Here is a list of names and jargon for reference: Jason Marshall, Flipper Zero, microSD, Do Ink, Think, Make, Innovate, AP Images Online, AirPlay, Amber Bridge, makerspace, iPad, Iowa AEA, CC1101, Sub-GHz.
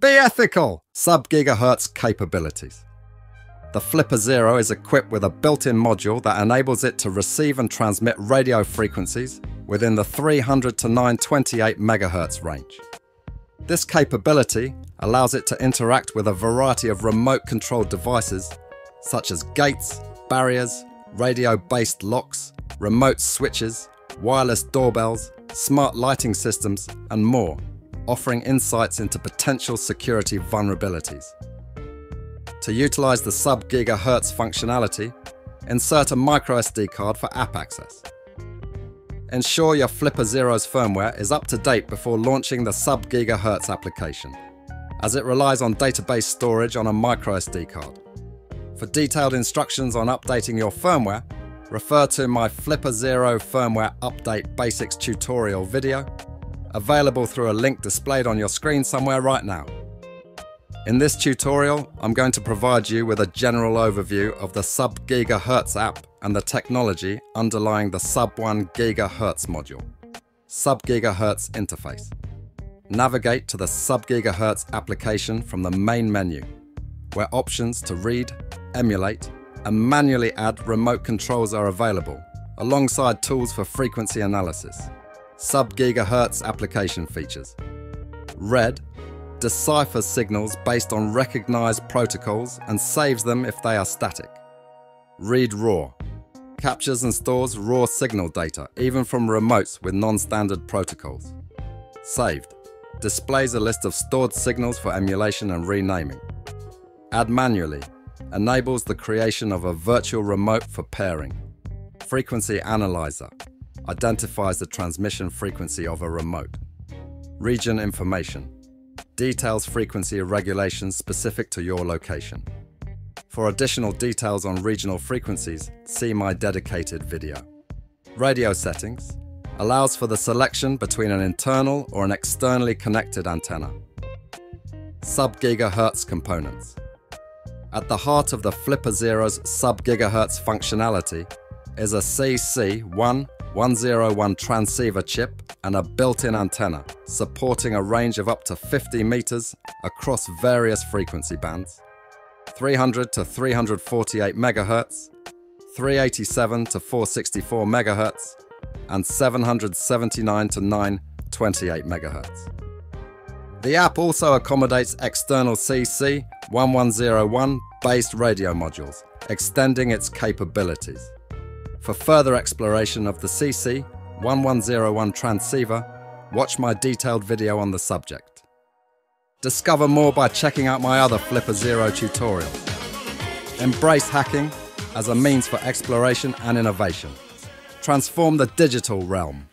the ethical Sub-GHz capabilities. The Flipper Zero is equipped with a built-in module that enables it to receive and transmit radio frequencies within the 300 to 928 MHz range. This capability allows it to interact with a variety of remote-controlled devices such as gates, barriers, radio-based locks, remote switches, wireless doorbells, smart lighting systems, and more, offering insights into potential security vulnerabilities. To utilize the Sub-GHz functionality, insert a microSD card for app access. Ensure your Flipper Zero's firmware is up to date before launching the Sub-GHz application, as it relies on database storage on a microSD card. For detailed instructions on updating your firmware, refer to my Flipper Zero Firmware Update Basics tutorial video, available through a link displayed on your screen somewhere right now. In this tutorial, I'm going to provide you with a general overview of the Sub-GHz app and the technology underlying the Sub-1 GHz module, Sub-GHz interface. Navigate to the Sub-GHz application from the main menu, where options to read, emulate, and manually add remote controls are available, alongside tools for frequency analysis. Sub-GHz application features. Red deciphers signals based on recognized protocols and saves them if they are static. Read raw captures and stores raw signal data, even from remotes with non-standard protocols. Saved displays a list of stored signals for emulation and renaming. Add manually enables the creation of a virtual remote for pairing. Frequency analyzer identifies the transmission frequency of a remote. Region information details frequency regulations specific to your location. For additional details on regional frequencies, see my dedicated video. Radio settings allows for the selection between an internal or an externally connected antenna. Sub-GHz components. At the heart of the Flipper Zero's Sub-GHz functionality is a CC1101 transceiver chip and a built-in antenna supporting a range of up to 50 meters across various frequency bands, 300 to 348 MHz, 387 to 464 MHz, and 779 to 928 MHz. The app also accommodates external CC1101 based radio modules, extending its capabilities. For further exploration of the CC1101 transceiver, watch my detailed video on the subject. Discover more by checking out my other Flipper Zero tutorial. Embrace hacking as a means for exploration and innovation. Transform the digital realm.